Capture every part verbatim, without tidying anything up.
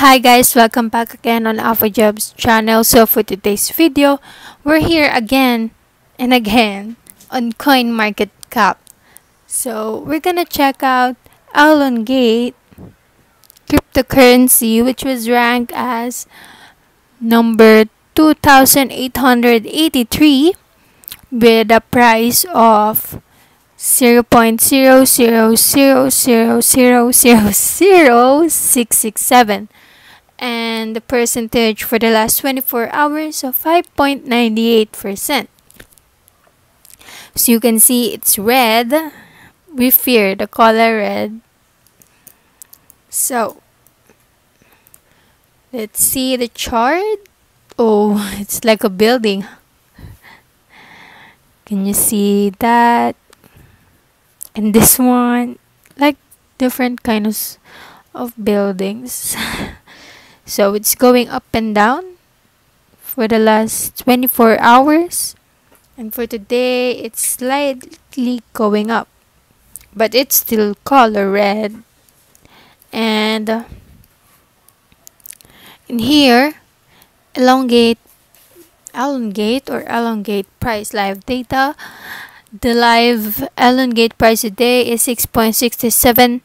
Hi guys, welcome back again on Alpha Jobs channel. So for today's video, we're here again and again on Coin Market Cap. So we're gonna check out Elongate cryptocurrency, which was ranked as number two thousand eight hundred eighty-three with a price of zero point zero zero zero zero zero zero six six seven. And the percentage for the last twenty-four hours of five point nine eight percent. So you can see it's red. We fear the color red. So let's see the chart. Oh, it's like a building. Can you see that? And this one, like different kinds of buildings. So it's going up and down for the last twenty-four hours, and for today it's slightly going up, but it's still color red. And uh, in here, Elongate, Elongate or Elongate price live data. The live Elongate price today is six point six seven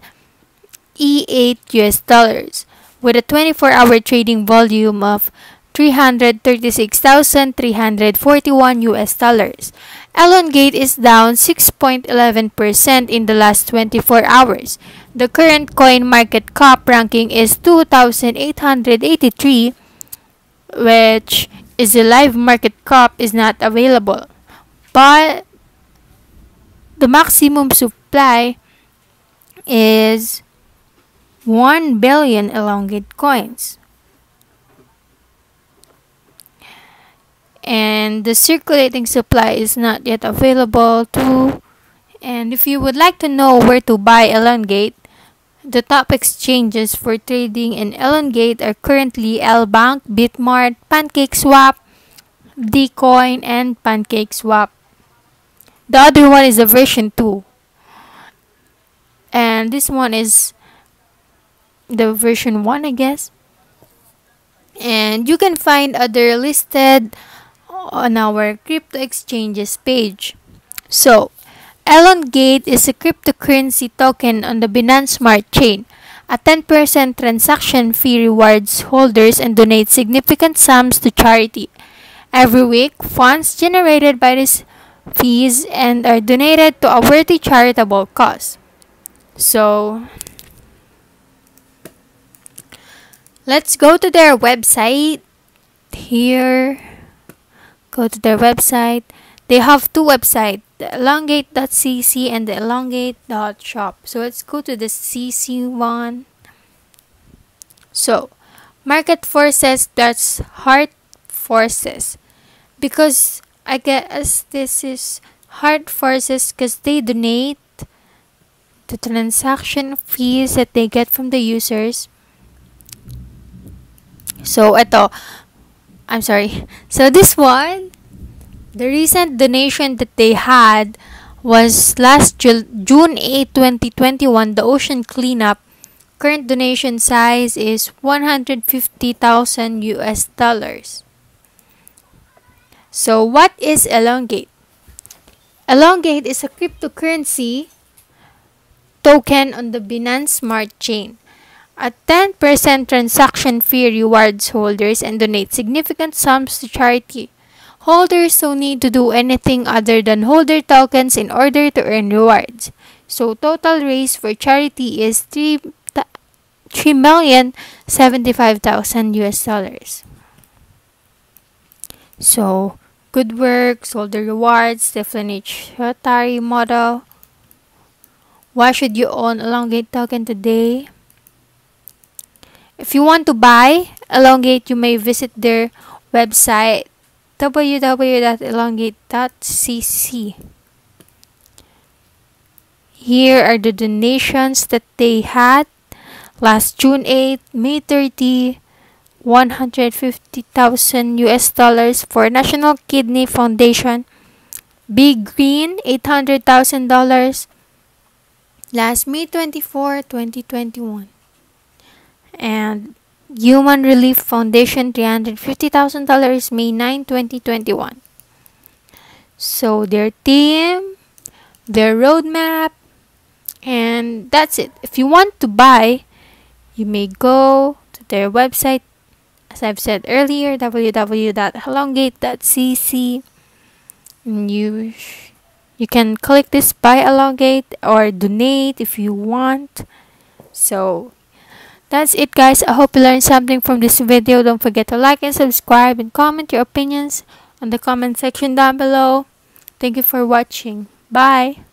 E eight U S dollars. with a twenty-four hour trading volume of three hundred thirty-six thousand three hundred forty-one U S dollars. Elongate is down six point one one percent in the last twenty-four hours. The current coin market cap ranking is two thousand eight hundred eighty-three, which is the live market cap is not available. But the maximum supply is one billion Elongate coins, and the circulating supply is not yet available too. And if you would like to know where to buy Elongate, the top exchanges for trading in Elongate are currently LBank, Bitmart, PancakeSwap, Dcoin, and PancakeSwap. The other one is a version two, and this one is the version one, I guess. And you can find other listed on our crypto exchanges page. So Elongate is a cryptocurrency token on the Binance Smart Chain. A ten percent transaction fee rewards holders and donates significant sums to charity. Every week, funds generated by these fees and are donated to a worthy charitable cause. So let's go to their website. Here, go to their website. They have two websites, the elongate dot c c and the elongate dot shop. So let's go to the C C one. So, market forces, that's hard forces. Because I guess this is hard forces because they donate the transaction fees that they get from the users. So, ito, I'm sorry. So, this one, the recent donation that they had was last June eighth twenty twenty-one, The Ocean Cleanup. Current donation size is one hundred fifty thousand U S dollars. So, what is Elongate? Elongate is a cryptocurrency token on the Binance Smart Chain. A ten percent transaction fee rewards holders and donates significant sums to charity. Holders don't need to do anything other than hold their tokens in order to earn rewards. So, total raise for charity is three million seventy-five thousand U S dollars. So, good works, holder rewards, the Flanage model. Why should you own Elongate token today? If you want to buy Elongate, you may visit their website w w w dot elongate dot c c. Here are the donations that they had last June eighth, May thirtieth, one hundred fifty thousand U S dollars for National Kidney Foundation, Big Green, eight hundred thousand dollars, last May twenty-fourth, twenty twenty-one. And Human Relief Foundation, three hundred fifty thousand dollars, May ninth, twenty twenty-one. So their team, their roadmap, and that's it. If you want to buy, you may go to their website, as I've said earlier, w w w dot elongate dot c c, and you sh you can click this buy Elongate or donate if you want. So that's it, guys. I hope you learned something from this video. Don't forget to like and subscribe, and comment your opinions on the comment section down below. Thank you for watching. Bye.